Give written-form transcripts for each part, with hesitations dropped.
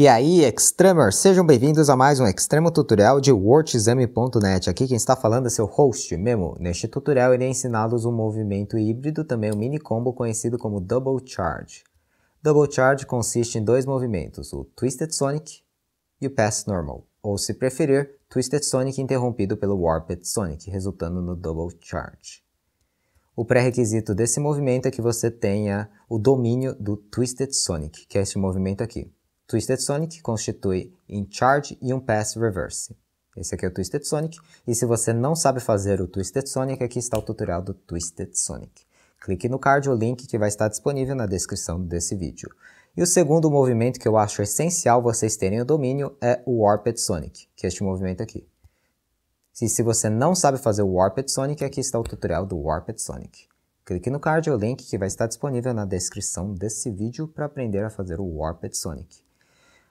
E aí, Extremers! Sejam bem-vindos a mais um Extremo Tutorial de WorldXM.net. Aqui quem está falando é seu host, Memo. Neste tutorial irei ensiná-los um movimento híbrido, também um mini combo conhecido como Double Charge. Double Charge consiste em dois movimentos, o Twisted Sonic e o Pass Normal, ou se preferir, Twisted Sonic interrompido pelo Warped Sonic, resultando no Double Charge. O pré-requisito desse movimento é que você tenha o domínio do Twisted Sonic, que é este movimento aqui. Twisted Sonic constitui um Charge e um Pass Reverse. Esse aqui é o Twisted Sonic, e se você não sabe fazer o Twisted Sonic, aqui está o tutorial do Twisted Sonic. Clique no card ou link que vai estar disponível na descrição desse vídeo. E o segundo movimento que eu acho essencial vocês terem o domínio é o Warped Sonic, que é este movimento aqui. Se você não sabe fazer o Warped Sonic, aqui está o tutorial do Warped Sonic. Clique no card ou link que vai estar disponível na descrição desse vídeo para aprender a fazer o Warped Sonic.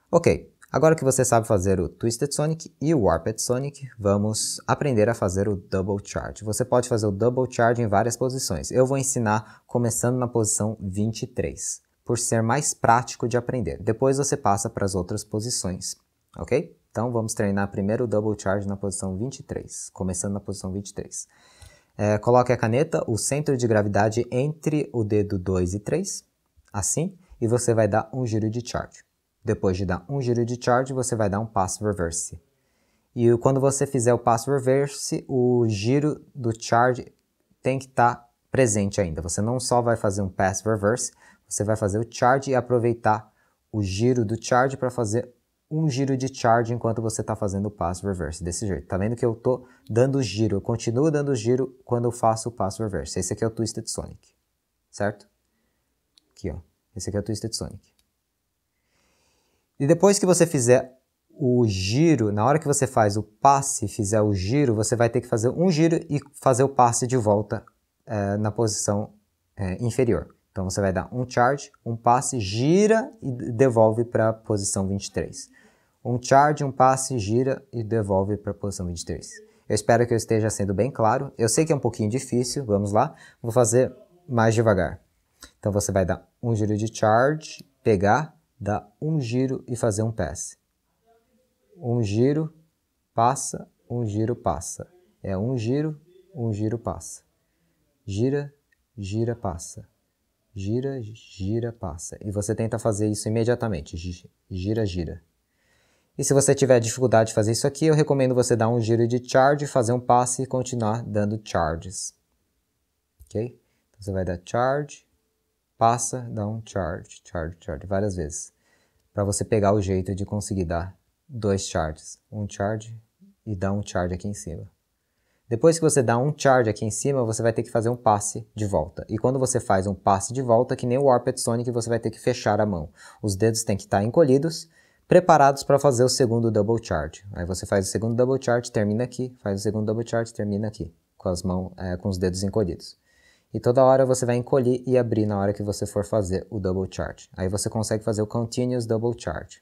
Ok, agora que você sabe fazer o Twisted Sonic e o Warped Sonic, vamos aprender a fazer o Double Charge. Você pode fazer o Double Charge em várias posições. Eu vou ensinar começando na posição 23, por ser mais prático de aprender. Depois você passa para as outras posições, ok? Então vamos treinar primeiro o Double Charge na posição 23, começando na posição 23. Coloque a caneta, o centro de gravidade entre o dedo 2 e 3, assim, e você vai dar um giro de Charge. Depois de dar um giro de Charge, você vai dar um Pass Reverse. E quando você fizer o Pass Reverse, o giro do Charge tem que estar presente ainda. Você não só vai fazer um Pass Reverse, você vai fazer o Charge e aproveitar o giro do Charge para fazer um giro de Charge enquanto você está fazendo o Pass Reverse. Desse jeito. Tá vendo que eu estou dando giro? Eu continuo dando giro quando eu faço o Pass Reverse. Esse aqui é o Twisted Sonic. Certo? Aqui, ó. Esse aqui é o Twisted Sonic. E depois que você fizer o giro, na hora que você faz o passe, fizer o giro, você vai ter que fazer um giro e fazer o passe de volta na posição inferior. Então você vai dar um Charge, um passe, gira e devolve para a posição 23. Um Charge, um passe, gira e devolve para a posição 23. Eu espero que eu esteja sendo bem claro. Eu sei que é um pouquinho difícil, vamos lá. Vou fazer mais devagar. Então você vai dar um giro de Charge, pegar, dar um giro e fazer um passe. Um giro, passa, um giro, passa. É um giro, passa. Gira, gira, passa. Gira, gira, passa. E você tenta fazer isso imediatamente. Gira, gira. E se você tiver dificuldade de fazer isso aqui, eu recomendo você dar um giro de Charge, fazer um passe e continuar dando Charges. Ok? Então você vai dar Charge, passa, dá um Charge, Charge, Charge, várias vezes. Para você pegar o jeito de conseguir dar dois Charges. Um Charge e dá um Charge aqui em cima. Depois que você dá um Charge aqui em cima, você vai ter que fazer um passe de volta. E quando você faz um passe de volta, que nem o Warped Sonic, você vai ter que fechar a mão. Os dedos têm que estar encolhidos, preparados para fazer o segundo Double Charge. Aí você faz o segundo Double Charge, termina aqui. Faz o segundo Double Charge, termina aqui. Com as mãos, com os dedos encolhidos. E toda hora você vai encolher e abrir na hora que você for fazer o Double Charge. Aí você consegue fazer o Continuous Double Charge.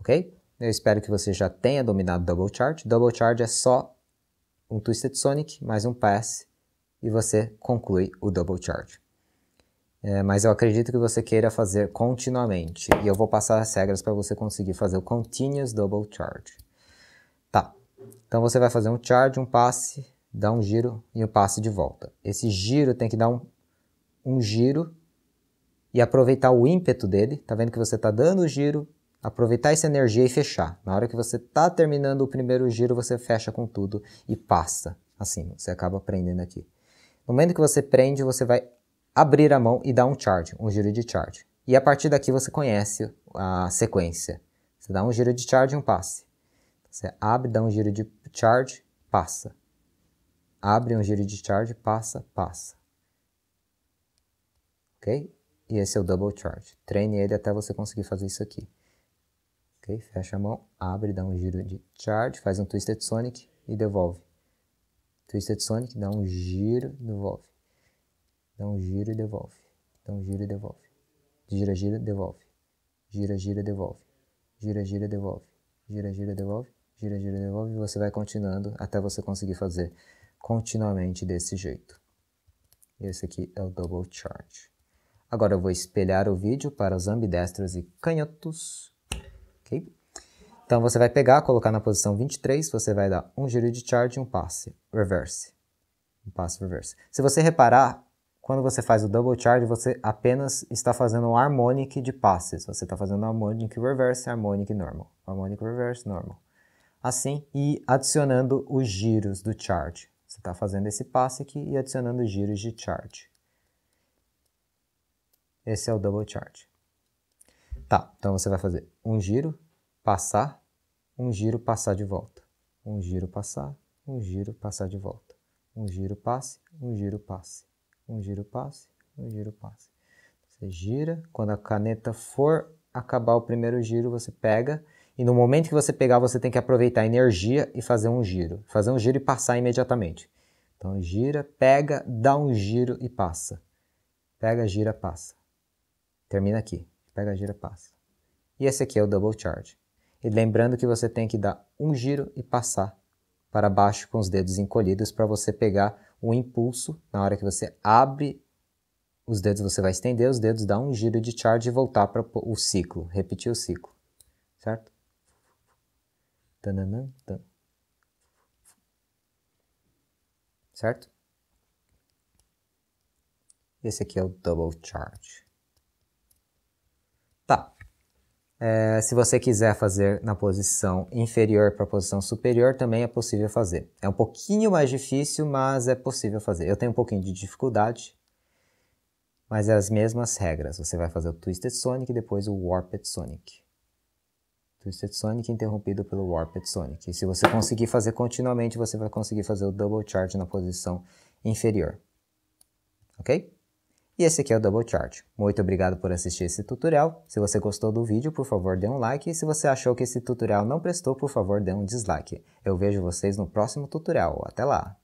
Ok? Eu espero que você já tenha dominado Double Charge. Double Charge é só um Twisted Sonic, mais um Pass, e você conclui o Double Charge. Mas eu acredito que você queira fazer continuamente. E eu vou passar as regras para você conseguir fazer o Continuous Double Charge. Tá. Então você vai fazer um Charge, um Passe, dá um giro e um passe de volta. Esse giro tem que dar um giro e aproveitar o ímpeto dele. Tá vendo que você tá dando o giro, aproveitar essa energia e fechar. Na hora que você tá terminando o primeiro giro, você fecha com tudo e passa. Assim, você acaba prendendo aqui. No momento que você prende, você vai abrir a mão e dar um Charge, um giro de Charge. E a partir daqui você conhece a sequência. Você dá um giro de Charge e um passe. Você abre, dá um giro de Charge, passa. Abre, um giro de Charge, passa, passa. Ok? E esse é o Double Charge. Treine ele até você conseguir fazer isso aqui. Ok? Fecha a mão, abre, dá um giro de Charge, faz um Twisted Sonic e devolve. Twisted Sonic, dá um giro, devolve. Então gira e devolve. Então gira e devolve. Gira, gira, devolve. Gira, gira, devolve. Gira, gira, devolve. Gira, gira, devolve. Gira, gira, devolve. E você vai continuando até você conseguir fazer continuamente desse jeito. Esse aqui é o Double Charge. Agora eu vou espelhar o vídeo para os ambidestros e canhotos. Ok? Então você vai pegar, colocar na posição 23, você vai dar um giro de charge e um passe reverse. Um passe reverse. Se você reparar, quando você faz o double charge, você apenas está fazendo um harmonic de passes. Você está fazendo harmonic reverse, harmonic normal. Harmonic reverse, normal. Assim, e adicionando os giros do charge. Você está fazendo esse passe aqui e adicionando os giros de charge. Esse é o double charge. Tá, então você vai fazer um giro, passar. Um giro, passar de volta. Um giro, passar. Um giro, passar de volta. Um giro, passe. Um giro, passe. Um giro, passe. Um giro, passe. Você gira. Quando a caneta for acabar o primeiro giro, você pega. E no momento que você pegar, você tem que aproveitar a energia e fazer um giro. Fazer um giro e passar imediatamente. Então gira, pega, dá um giro e passa. Pega, gira, passa. Termina aqui. Pega, gira, passa. E esse aqui é o double charge. E lembrando que você tem que dar um giro e passar para baixo com os dedos encolhidos para você pegar o impulso. Na hora que você abre os dedos, você vai estender os dedos, dar um giro de charge e voltar para o ciclo, repetir o ciclo, certo? Certo? Esse aqui é o double charge. Tá. Se você quiser fazer na posição inferior para a posição superior, também é possível fazer. É um pouquinho mais difícil, mas é possível fazer. Eu tenho um pouquinho de dificuldade, mas é as mesmas regras. Você vai fazer o Twisted Sonic e depois o Warped Sonic. Twisted Sonic interrompido pelo Warped Sonic. E se você conseguir fazer continuamente, você vai conseguir fazer o Double Charge na posição inferior. Ok? E esse aqui é o Double Charge. Muito obrigado por assistir esse tutorial. Se você gostou do vídeo, por favor, dê um like. E se você achou que esse tutorial não prestou, por favor, dê um dislike. Eu vejo vocês no próximo tutorial. Até lá!